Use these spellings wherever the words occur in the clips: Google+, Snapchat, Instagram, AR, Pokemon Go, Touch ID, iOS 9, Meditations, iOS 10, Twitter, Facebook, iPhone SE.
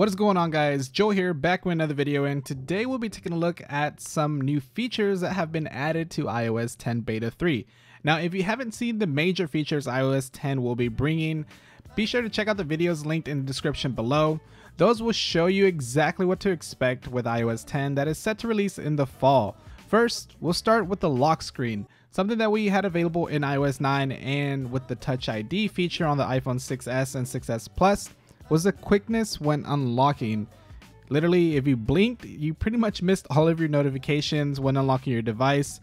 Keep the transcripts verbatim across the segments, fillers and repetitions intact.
What is going on, guys? Joe here, back with another video, and today we'll be taking a look at some new features that have been added to iOS ten beta three. Now, if you haven't seen the major features iOS ten will be bringing, be sure to check out the videos linked in the description below. Those will show you exactly what to expect with iOS ten that is set to release in the fall. First, we'll start with the lock screen, something that we had available in iOS nine, and with the Touch I D feature on the iPhone six S and six S Plus. Was the quickness when unlocking. Literally, if you blinked, you pretty much missed all of your notifications when unlocking your device.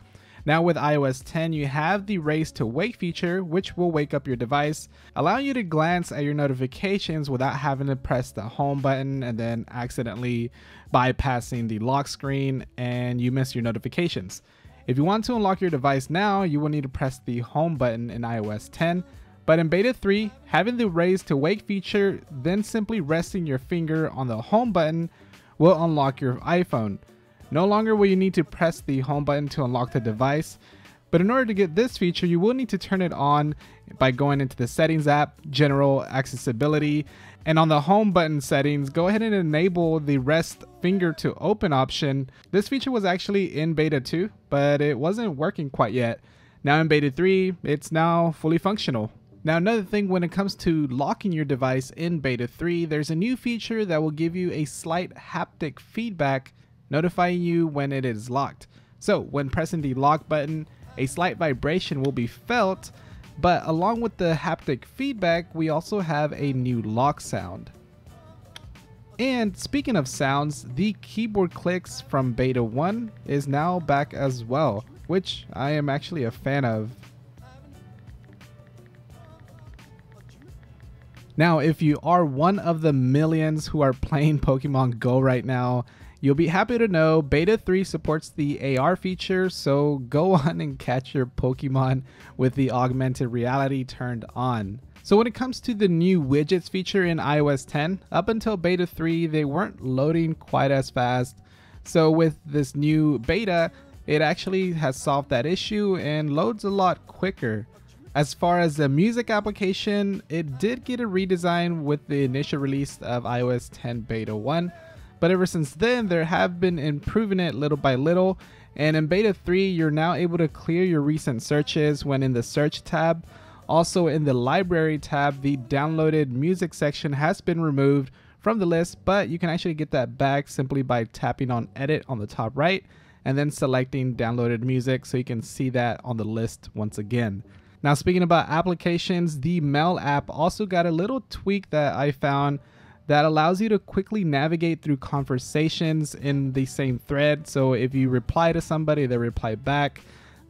Now with iOS ten, you have the raise to wake feature, which will wake up your device, allowing you to glance at your notifications without having to press the home button and then accidentally bypassing the lock screen and you miss your notifications. If you want to unlock your device now, you will need to press the home button in iOS ten. But in beta three, having the raise to wake feature, then simply resting your finger on the home button will unlock your iPhone. No longer will you need to press the home button to unlock the device, but in order to get this feature, you will need to turn it on by going into the Settings app, General Accessibility, and on the home button settings, go ahead and enable the rest finger to open option. This feature was actually in beta two, but it wasn't working quite yet. Now in beta three, it's now fully functional. Now, another thing when it comes to locking your device in beta three, there's a new feature that will give you a slight haptic feedback notifying you when it is locked. So when pressing the lock button, a slight vibration will be felt, but along with the haptic feedback, we also have a new lock sound. And speaking of sounds, the keyboard clicks from beta one is now back as well, which I am actually a fan of. Now, if you are one of the millions who are playing Pokemon Go right now, you'll be happy to know beta three supports the A R feature, so go on and catch your Pokemon with the augmented reality turned on. So when it comes to the new widgets feature in iOS ten, up until beta three, they weren't loading quite as fast. So with this new beta, it actually has solved that issue and loads a lot quicker. As far as the music application, it did get a redesign with the initial release of iOS ten beta one, but ever since then there have been improving it little by little, and in beta three you're now able to clear your recent searches when in the search tab. Also in the library tab, the downloaded music section has been removed from the list, but you can actually get that back simply by tapping on edit on the top right and then selecting downloaded music, so you can see that on the list once again. Now, speaking about applications, the Mail app also got a little tweak that I found that allows you to quickly navigate through conversations in the same thread. So if you reply to somebody, they reply back,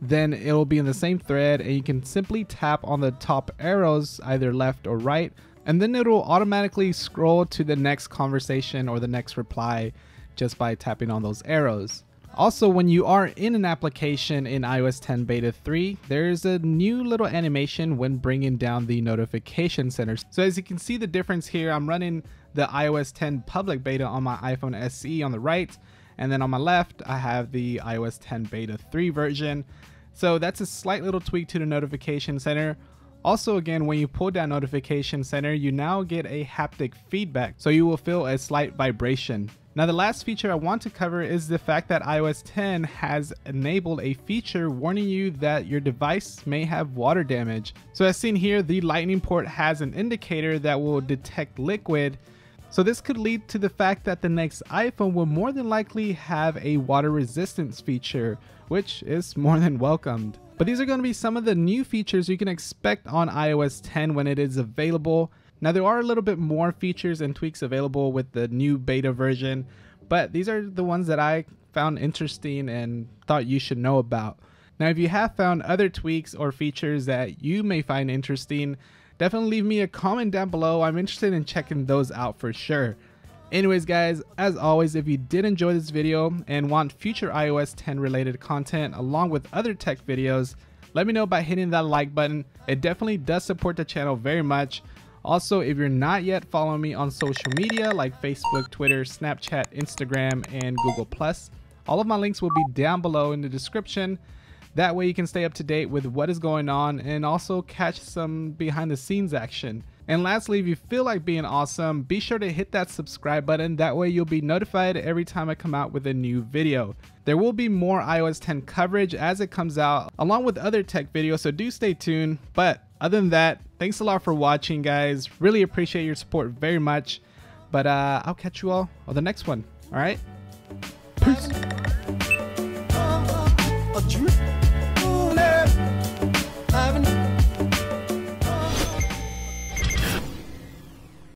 then it will be in the same thread, and you can simply tap on the top arrows, either left or right, and then it'll automatically scroll to the next conversation or the next reply just by tapping on those arrows. Also, when you are in an application in iOS ten beta three, there's a new little animation when bringing down the notification center. So as you can see the difference here, I'm running the iOS ten public beta on my iPhone S E on the right, and then on my left, I have the iOS ten beta three version. So that's a slight little tweak to the notification center. Also, again, when you pull down notification center, you now get a haptic feedback, so you will feel a slight vibration. Now, the last feature I want to cover is the fact that iOS ten has enabled a feature warning you that your device may have water damage. So as seen here, the lightning port has an indicator that will detect liquid. So this could lead to the fact that the next iPhone will more than likely have a water resistance feature, which is more than welcomed. But these are going to be some of the new features you can expect on iOS ten when it is available. Now, there are a little bit more features and tweaks available with the new beta version, but these are the ones that I found interesting and thought you should know about. Now, if you have found other tweaks or features that you may find interesting, definitely leave me a comment down below. I'm interested in checking those out for sure. Anyways, guys, as always, if you did enjoy this video and want future iOS ten related content along with other tech videos, let me know by hitting that like button. It definitely does support the channel very much. Also, if you're not yet following me on social media like Facebook, Twitter, Snapchat, Instagram, and Google plus, all of my links will be down below in the description. That way you can stay up to date with what is going on and also catch some behind the scenes action. And lastly, if you feel like being awesome, be sure to hit that subscribe button. That way you'll be notified every time I come out with a new video. There will be more i O S ten coverage as it comes out, along with other tech videos, so do stay tuned. But other than that, thanks a lot for watching, guys. Really appreciate your support very much. But uh, I'll catch you all on the next one. All right? Peace.